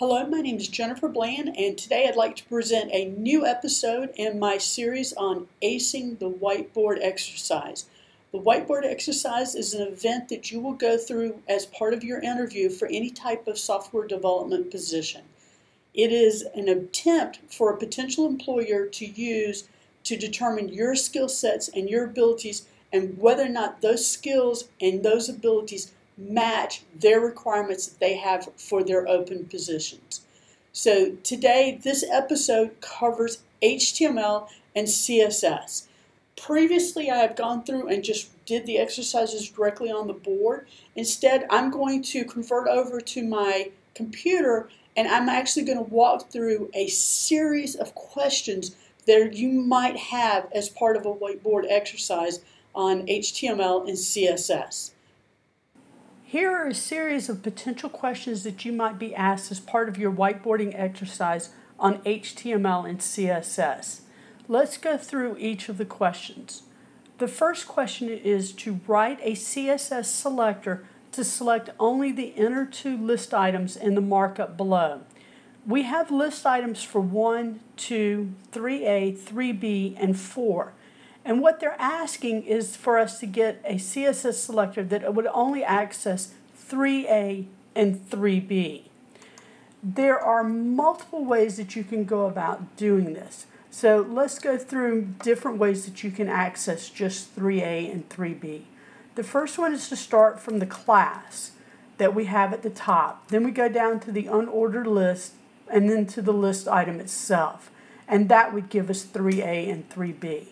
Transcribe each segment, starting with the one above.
Hello, my name is Jennifer Bland, and today I'd like to present a new episode in my series on acing the whiteboard exercise. The whiteboard exercise is an event that you will go through as part of your interview for any type of software development position. It is an attempt for a potential employer to use to determine your skill sets and your abilities and whether or not those skills and those abilities match their requirements that they have for their open positions. So today, this episode covers HTML and CSS. Previously, I have gone through and just did the exercises directly on the board. Instead, I'm going to convert over to my computer, and I'm actually going to walk through a series of questions that you might have as part of a whiteboard exercise on HTML and CSS. Here are a series of potential questions that you might be asked as part of your whiteboarding exercise on HTML and CSS. Let's go through each of the questions. The first question is to write a CSS selector to select only the inner two list items in the markup below. We have list items for 1, 2, 3A, 3B, and 4. And what they're asking is for us to get a CSS selector that would only access 3A and 3B. There are multiple ways that you can go about doing this. So let's go through different ways that you can access just 3A and 3B. The first one is to start from the class that we have at the top. Then we go down to the unordered list and then to the list item itself. And that would give us 3A and 3B.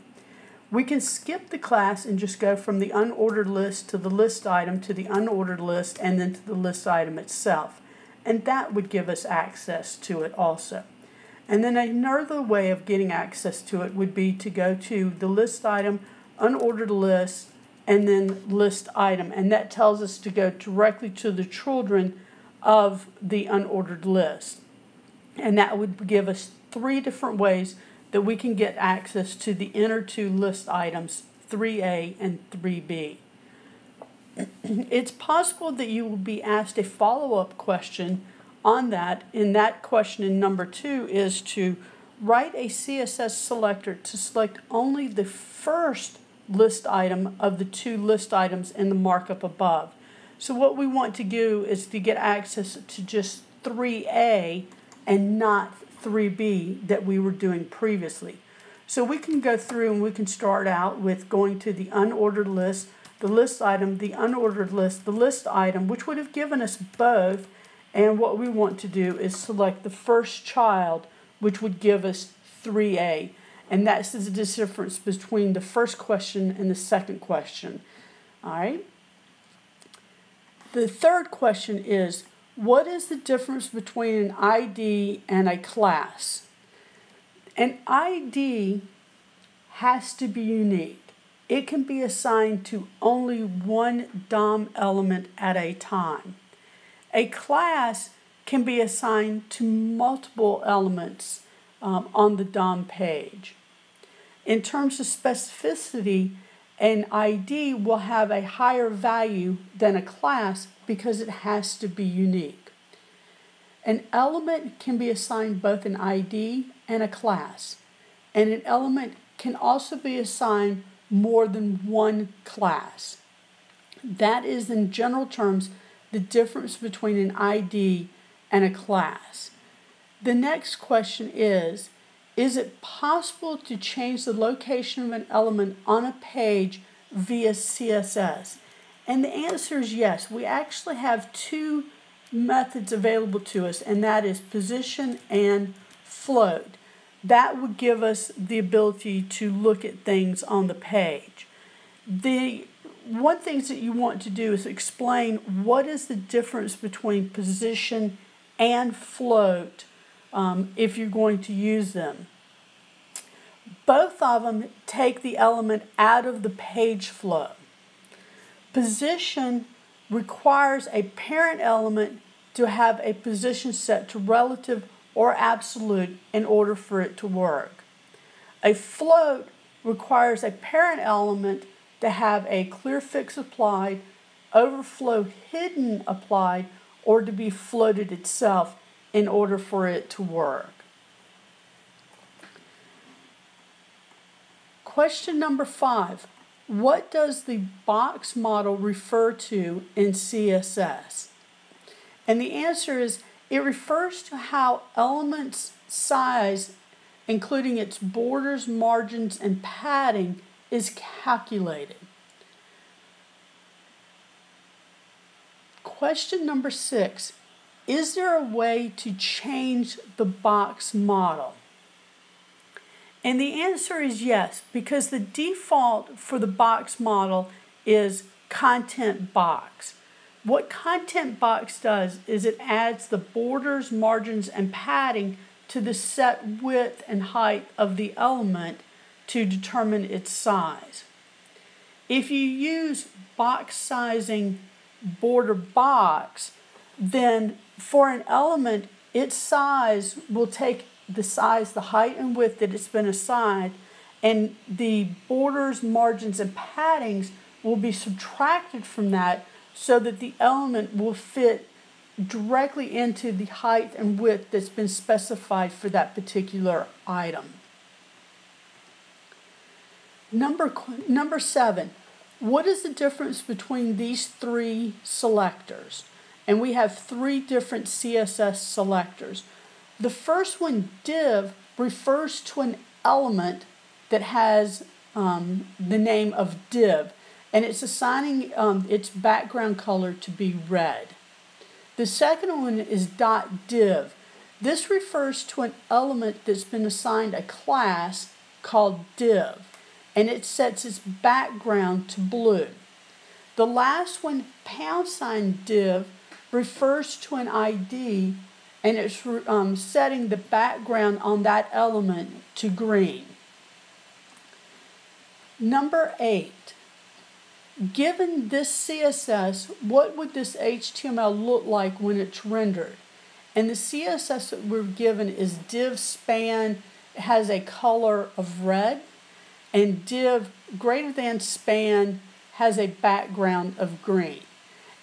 We can skip the class and just go from the unordered list to the list item to the unordered list and then to the list item itself. And that would give us access to it also. And then another way of getting access to it would be to go to the list item, unordered list, and then list item. And that tells us to go directly to the children of the unordered list. And that would give us three different ways that we can get access to the inner two list items, 3A and 3B. It's possible that you will be asked a follow-up question on that, and that question in number 2 is to write a CSS selector to select only the first list item of the two list items in the markup above. So what we want to do is to get access to just 3A and not 3B that we were doing previously. So we can go through and we can start out with going to the unordered list, the list item, the unordered list, the list item, which would have given us both. And what we want to do is select the first child, which would give us 3A. And that's the difference between the first question and the second question. All right. The third question is, what is the difference between an ID and a class? An ID has to be unique. It can be assigned to only one DOM element at a time. A class can be assigned to multiple elements on the DOM page. In terms of specificity, an ID will have a higher value than a class because it has to be unique. An element can be assigned both an ID and a class, and an element can also be assigned more than one class. That is, in general terms, the difference between an ID and a class. The next question is it possible to change the location of an element on a page via CSS? And the answer is yes. We actually have two methods available to us, and that is position and float. That would give us the ability to look at things on the page. The one thing that you want to do is explain what is the difference between position and float if you're going to use them. Both of them take the element out of the page flow. Position requires a parent element to have a position set to relative or absolute in order for it to work. A float requires a parent element to have a clear fix applied, overflow hidden applied, or to be floated itself in order for it to work. Question number 5, what does the box model refer to in CSS? And the answer is it refers to how elements' size, including its borders, margins, and padding, is calculated. Question number 6, is there a way to change the box model? And the answer is yes, because the default for the box model is content box. What content box does is it adds the borders, margins, and padding to the set width and height of the element to determine its size. If you use box sizing border box, then for an element, its size will take the height and width that it's been assigned, and the borders, margins, and paddings will be subtracted from that so that the element will fit directly into the height and width that's been specified for that particular item. Number 7, what is the difference between these 3 selectors? And we have 3 different CSS selectors. The first one, div, refers to an element that has the name of div, and it's assigning its background color to be red. The second one is .div. This refers to an element that's been assigned a class called div, and it sets its background to blue. The last one, $div, refers to an ID, and it's setting the background on that element to green. Number 8, given this CSS, what would this HTML look like when it's rendered? And the CSS that we're given is div span has a color of red, and div greater than span has a background of green.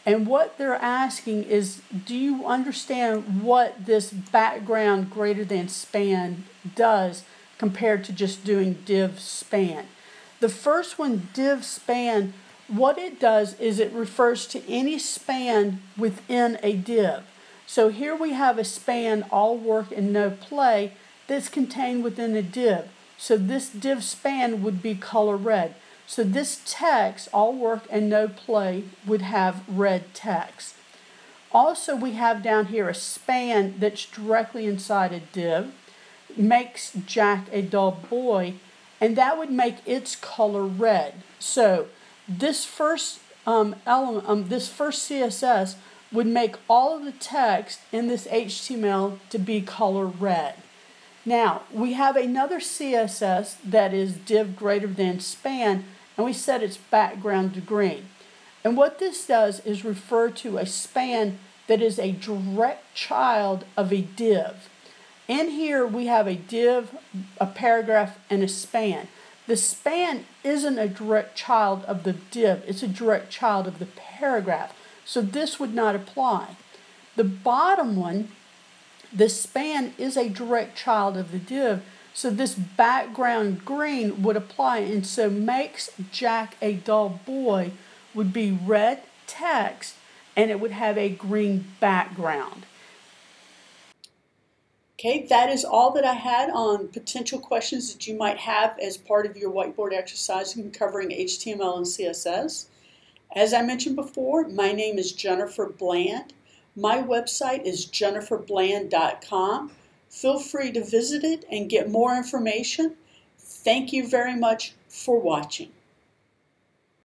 And what they're asking is, do you understand what this background greater than span does compared to just doing div span? The first one, div span, what it does is it refers to any span within a div. So here we have a span, all work and no play, that's contained within a div. So this div span would be color red. So this text, all work and no play, would have red text. Also, we have down here a span that's directly inside a div, makes Jack a dull boy, and that would make its color red. So this first CSS would make all of the text in this HTML to be color red. Now, we have another CSS that is div greater than span, and we set its background to green. And what this does is refer to a span that is a direct child of a div. In here, we have a div, a paragraph, and a span. The span isn't a direct child of the div. It's a direct child of the paragraph. So this would not apply. The bottom one, the span, is a direct child of the div. So this background green would apply. And so makes Jack a dull boy would be red text, and it would have a green background. Okay, that is all that I had on potential questions that you might have as part of your whiteboard exercise in covering HTML and CSS. As I mentioned before, my name is Jennifer Bland. My website is jenniferbland.com. Feel free to visit it and get more information. Thank you very much for watching.